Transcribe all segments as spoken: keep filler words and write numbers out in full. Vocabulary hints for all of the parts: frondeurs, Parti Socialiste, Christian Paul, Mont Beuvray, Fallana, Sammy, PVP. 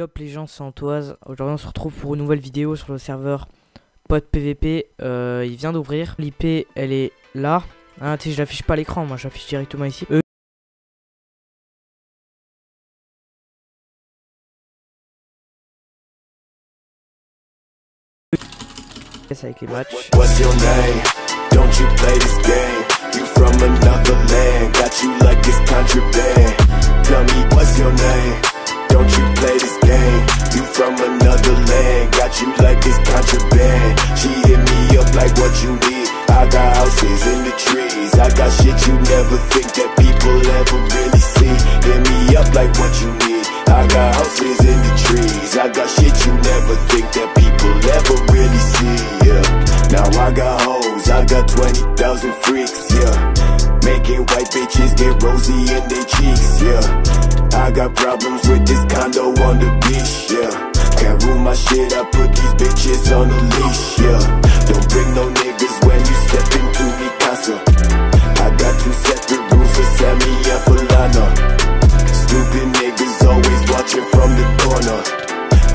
Diop, les gens s'entoisent. Aujourd'hui on se retrouve pour une nouvelle vidéo sur le serveur pod P V P. euh, Il vient d'ouvrir, l'I P elle est là, hein, tu sais, je l'affiche pas à l'écran, moi j'affiche directement ici. euh, Avec les matchs. I got hoes, I got twenty thousand freaks, yeah. Making white bitches get rosy in their cheeks, yeah. I got problems with this condo on the beach, yeah. Can't rule my shit, I put these bitches on a leash, yeah. Don't bring no niggas when you step into me casa. I got two separate rules for Sammy and Fallana. Stupid niggas always watching from the corner.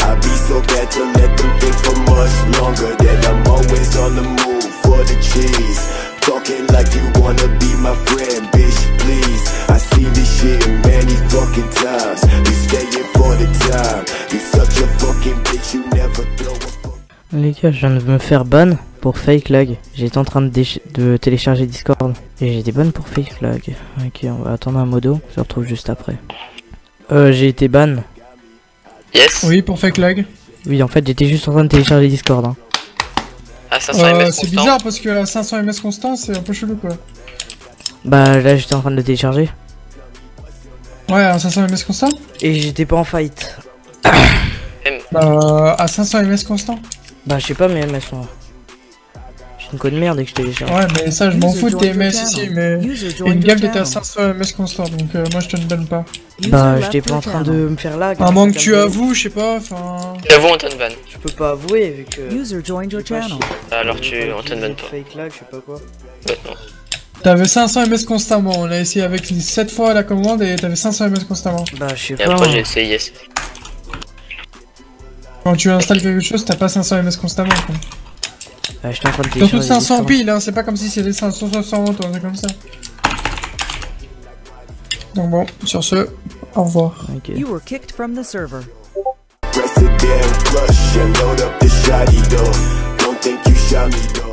I be so bad to let them think for much longer. That I'm always on the move for the cheese. Talking like you wanna be my friend, bitch, please. I see this shit many fucking times. You staying for the time. You such a fucking bitch, you never blow a fuck. Les gars, je viens de me faire ban pour fake lag. J'étais en train de, de télécharger Discord et j'ai été ban pour fake lag. Ok, on va attendre un modo, je se retrouve juste après. Euh, j'ai été ban. Yes. Oui, pour fake lag. Oui, en fait j'étais juste en train de télécharger Discord, hein. Ah, cinq cents M S euh, c'est bizarre parce que à cinq cents M S constant c'est un peu chelou quoi. Bah là j'étais en train de le télécharger. Ouais, à cinq cents M S constant. Et j'étais pas en fight. Bah à cinq cents M S constant. Bah je sais pas mes M S sont... J'ai une code merde et que je télécharge. Ouais mais ça je m'en fous de tes M S ici, mais une gaffe était à cinq cents M S constant donc euh, moi je te le donne pas. Bah j'étais pas en train de me faire lag. À moins que tu avoues, je sais pas, enfin... J'avoue on t'unban. Je peux pas avouer vu que... User joined your channel. Alors tu... on t'unban pas. Fake lag, je sais pas quoi. T'avais cinq cents M S constamment, on a essayé avec sept fois la commande et t'avais cinq cents M S constamment. Bah je sais pas... Et après j'ai essayé yes. Quand tu installes quelque chose, t'as pas cinq cents M S constamment quoi. Bah j'étais en train de télécharger... Surtout cinq cents piles hein, c'est pas comme si c'était cinq cents soixante ou un truc comme ça. Donc bon, sur ce, au revoir. Okay. You were kicked from the server. Press the damn flush and load up the shotty though. Don't think you shot me though.